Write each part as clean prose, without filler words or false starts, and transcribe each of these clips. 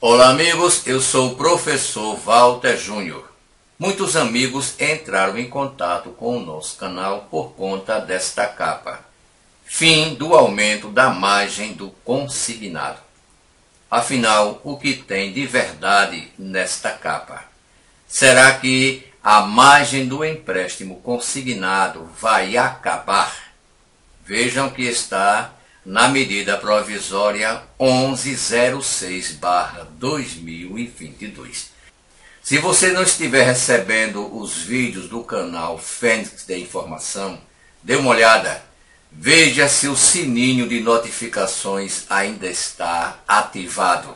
Olá amigos, eu sou o professor Walter Júnior. Muitos amigos entraram em contato com o nosso canal por conta desta capa. Fim do aumento da margem do consignado. Afinal, o que tem de verdade nesta capa? Será que a margem do empréstimo consignado vai acabar? Vejam que está na medida provisória 1106/2022. Se você não estiver recebendo os vídeos do canal Fênix de Informação, dê uma olhada. Veja se o sininho de notificações ainda está ativado.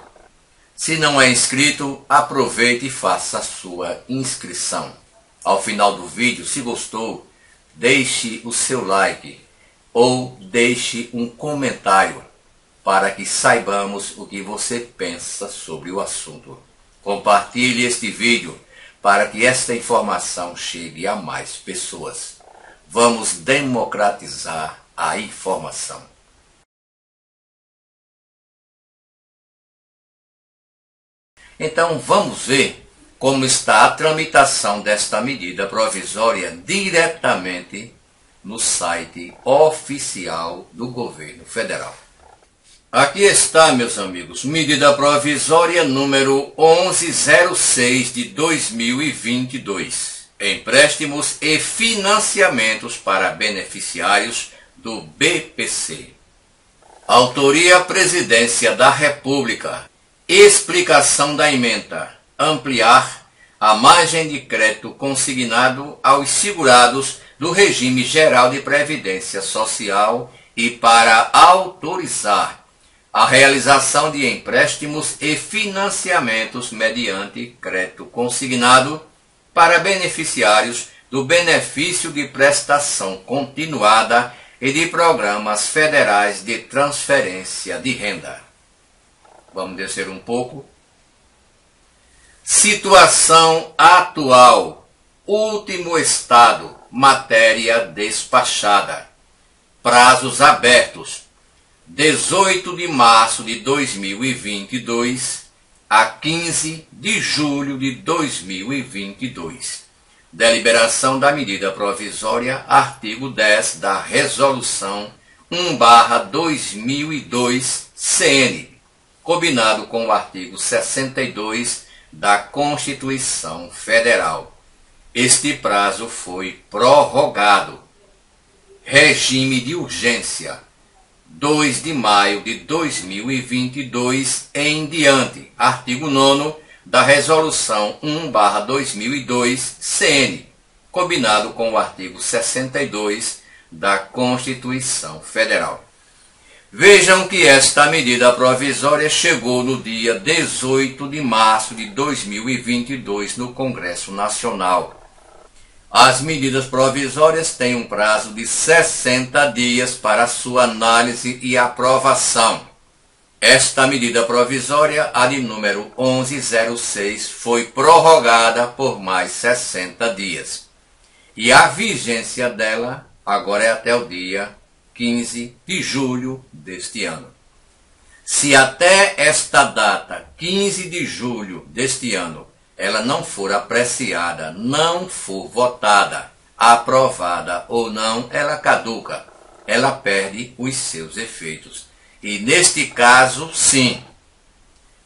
Se não é inscrito, aproveite e faça a sua inscrição. Ao final do vídeo, se gostou, deixe o seu like ou deixe um comentário para que saibamos o que você pensa sobre o assunto. Compartilhe este vídeo para que esta informação chegue a mais pessoas. Vamos democratizar a informação. Então vamos ver como está a tramitação desta medida provisória diretamente no site oficial do governo federal. Aqui está, meus amigos, medida provisória número 1106/2022. Empréstimos e financiamentos para beneficiários do BPC. Autoria: Presidência da República. Explicação da emenda: ampliar a margem de crédito consignado aos segurados do regime geral de previdência social e para autorizar a realização de empréstimos e financiamentos mediante crédito consignado para beneficiários do benefício de prestação continuada e de programas federais de transferência de renda. Vamos descer um pouco. Situação atual. Último estado. Matéria despachada. Prazos abertos: 18 de março de 2022 a 15 de julho de 2022. Deliberação da medida provisória, artigo 10 da Resolução 1/2002 CN, combinado com o artigo 62 da Constituição Federal. Este prazo foi prorrogado. Regime de urgência: 2 de maio de 2022 em diante. Artigo 9º da Resolução 1/2002 CN, combinado com o artigo 62 da Constituição Federal. Vejam que esta medida provisória chegou no dia 18 de março de 2022 no Congresso Nacional. As medidas provisórias têm um prazo de 60 dias para sua análise e aprovação. Esta medida provisória, a de número 1106, foi prorrogada por mais 60 dias. E a vigência dela agora é até o dia 15 de julho deste ano. Se até esta data, 15 de julho deste ano, ela não for apreciada, não for votada, aprovada ou não, ela caduca, ela perde os seus efeitos. E neste caso, sim,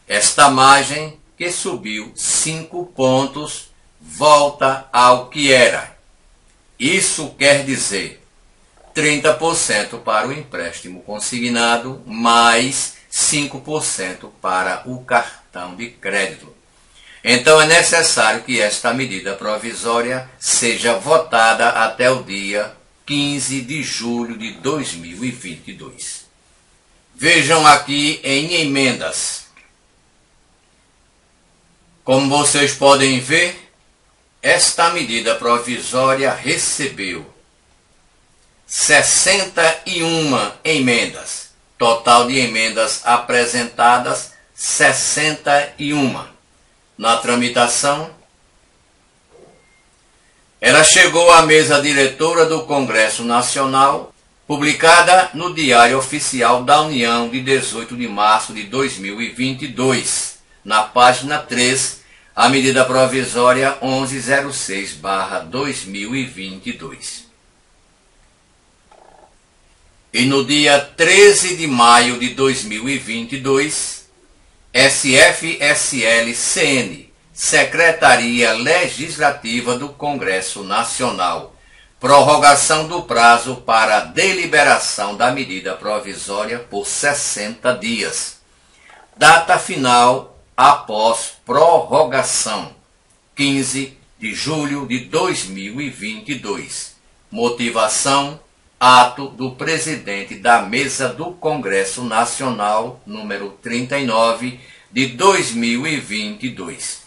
esta margem que subiu 5 pontos volta ao que era. Isso quer dizer 30% para o empréstimo consignado, mais 5% para o cartão de crédito. Então é necessário que esta medida provisória seja votada até o dia 15 de julho de 2022. Vejam aqui em emendas. Como vocês podem ver, esta medida provisória recebeu 61 emendas. Total de emendas apresentadas, 61. Na tramitação, ela chegou à mesa diretora do Congresso Nacional, publicada no Diário Oficial da União de 18 de março de 2022, na página 3, a medida provisória 1106/2022. E no dia 13 de maio de 2022, SFSL-CN, Secretaria Legislativa do Congresso Nacional, prorrogação do prazo para deliberação da medida provisória por 60 dias. Data final após prorrogação, 15 de julho de 2022. Motivação: ato do presidente da Mesa do Congresso Nacional, número 39, de 2022.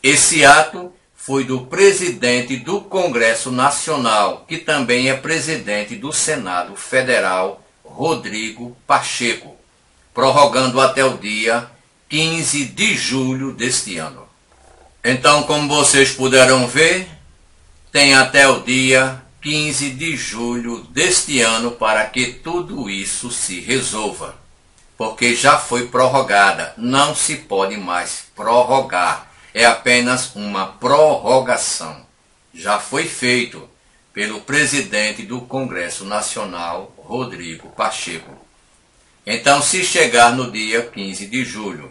Esse ato foi do presidente do Congresso Nacional, que também é presidente do Senado Federal, Rodrigo Pacheco, prorrogando até o dia 15 de julho deste ano. Então, como vocês puderam ver, tem até o dia 15 de julho deste ano para que tudo isso se resolva, porque já foi prorrogada, não se pode mais prorrogar. É apenas uma prorrogação. Já foi feito pelo presidente do Congresso Nacional, Rodrigo Pacheco. Então, se chegar no dia 15 de julho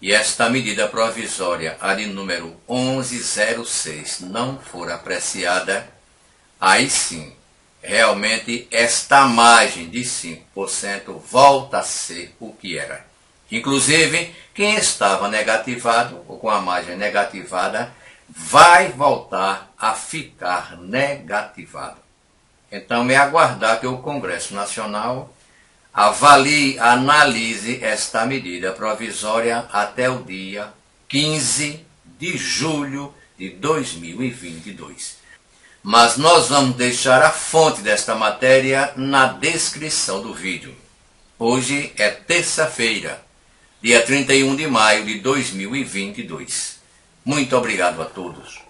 e esta medida provisória, a de número 1106, não for apreciada, aí sim, realmente esta margem de 5% volta a ser o que era. Inclusive, quem estava negativado ou com a margem negativada vai voltar a ficar negativado. Então é aguardar que o Congresso Nacional avalie, analise esta medida provisória até o dia 15 de julho de 2022. Mas nós vamos deixar a fonte desta matéria na descrição do vídeo. Hoje é terça-feira, dia 31 de maio de 2022. Muito obrigado a todos.